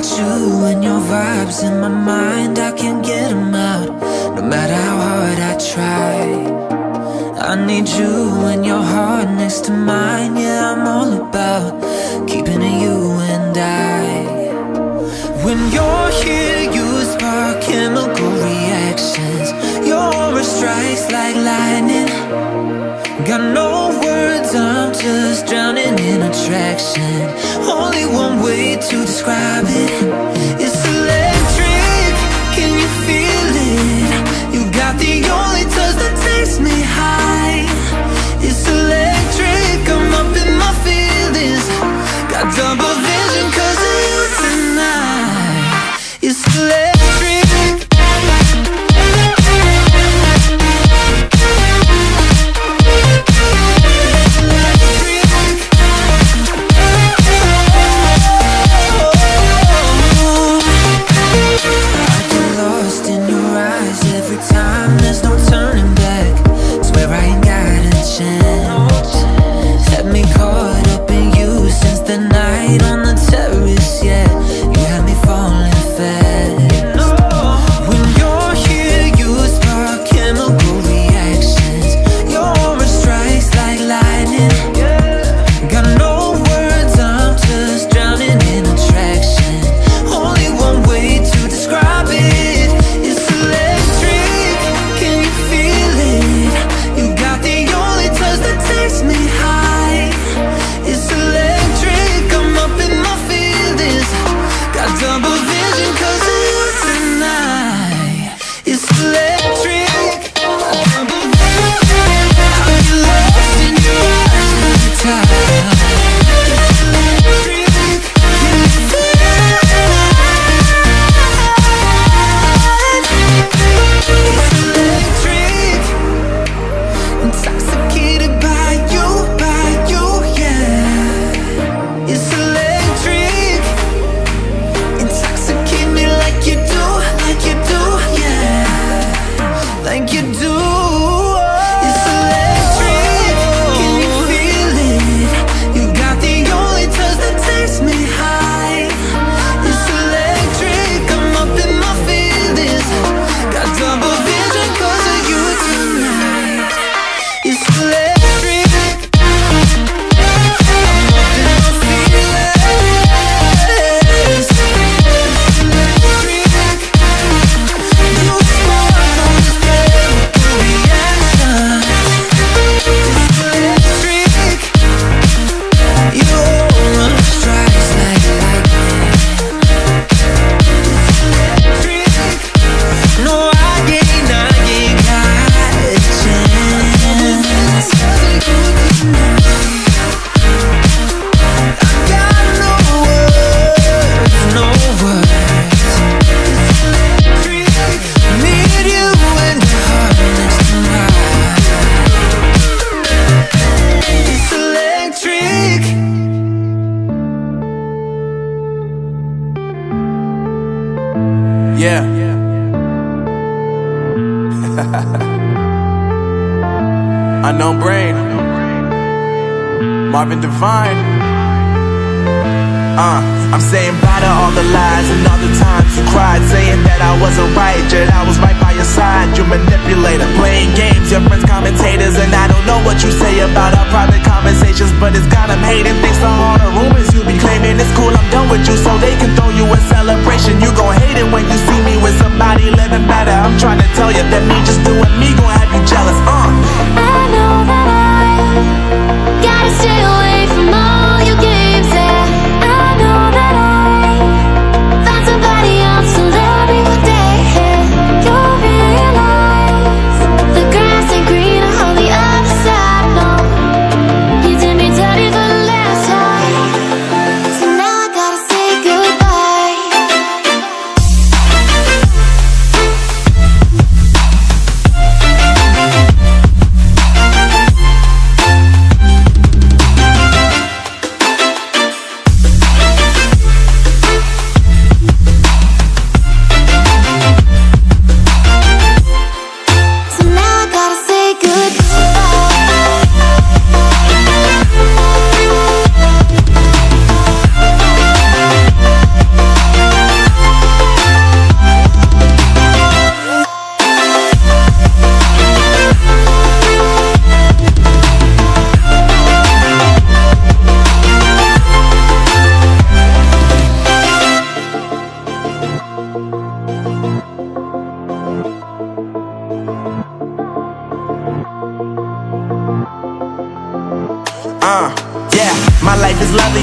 got you and your vibes in my mind. I can't get them out, no matter how hard I try. I need you and your heart next to mine. Yeah, I'm all about keeping it you and I. When you're here, you spark chemical reactions. Your aura strikes like lightning. Got no words, I'm just drowning in attraction. Only one way to describe it. It's electric, can you feel it? You got the only touch that takes me high. It's electric, I'm up in my feelings. Got double vision 'cause of you tonight. It's electric. I'm saying bye to all the lies and all the times you cried, saying that I wasn't right, yet I was right by your side. You manipulator, playing games, your friends commentators, and I don't know what you say about our private conversations, but it's got them hating, thanks to all the rumors you be claiming. It's cool, I'm done with you, so they can throw you a celebration. You gon' hate it when you see me with somebody living better. I'm trying to tell you that me just doing me gon' have you jealous, I know that I gotta stay away from all your games, yeah. Yeah, my life is lovely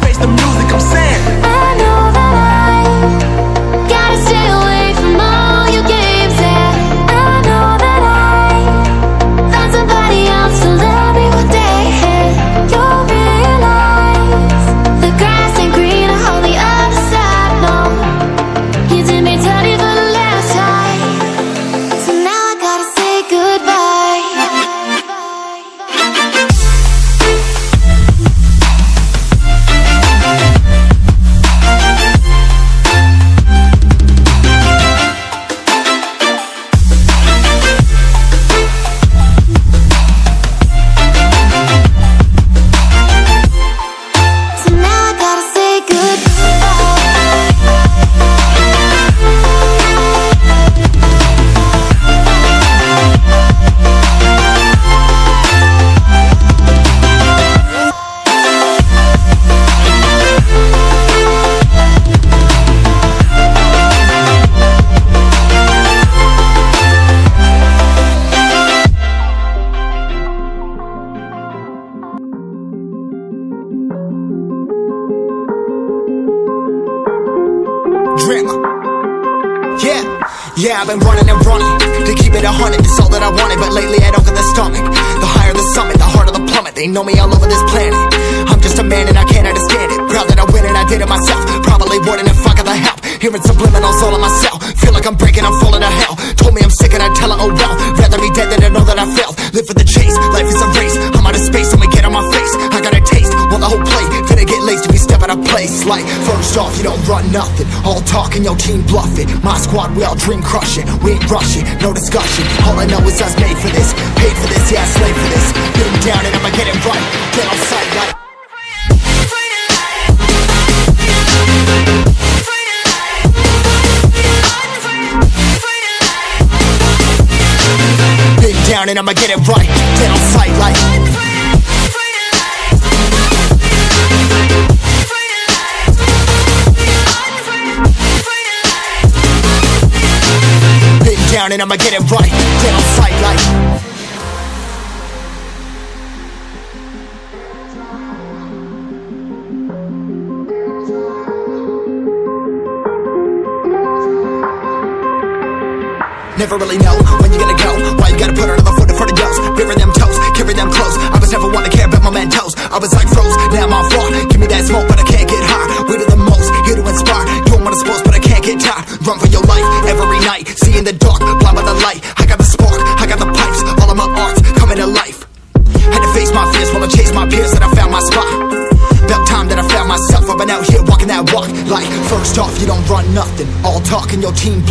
face the music, I'm saying I know that I gotta stay away from all your games. I've been running and running to keep it 100. It's all that I wanted, but lately I don't get the stomach. The higher the summit, the harder the plummet. They know me all over this planet. I'm just a man and I can't understand it. Proud that I win and I did it myself. Probably wouldn't if I got the help. Hearing subliminals all in my cell. Feel like I'm breaking, I'm falling to hell. Told me I'm sick and I tell her, oh well. Rather be dead than to know that I failed. Live for the chase, life is a race. I'm out of space, so I get on my face. I got a taste, want the whole plate. Finna get laced if you step out of place. Like, first off, you don't run nothing. All talk and your team bluffing. My squad, we all dream crushing. We ain't rushing, no discussion. All I know is I was made for this. Paid for this, yeah, I slaved for this. Been down and I'ma get it right. Get on sight, like. And I'ma get it right, get on sight like. Been down and I'ma get it right, get on sight like. Never really know when you're gonna go. Why you gotta put another foot in front of yours? Rearing them toes, carry them close. I was never one to care about my mentos. I was like froze, now I'm on floor. Give me that smoke, but I can't get high. We do the most, here to inspire. Doing what I'm supposed, but I can't get tired. Run for your life every night. See in the dark, blind by the light. I got the spark, I got the pipes. All of my arts coming to life. Had to face my fears while I chased my peers, and I found my spot. About time that I found myself. I've been out here walking that walk. Like, first off, you don't run nothing. All talk and your team.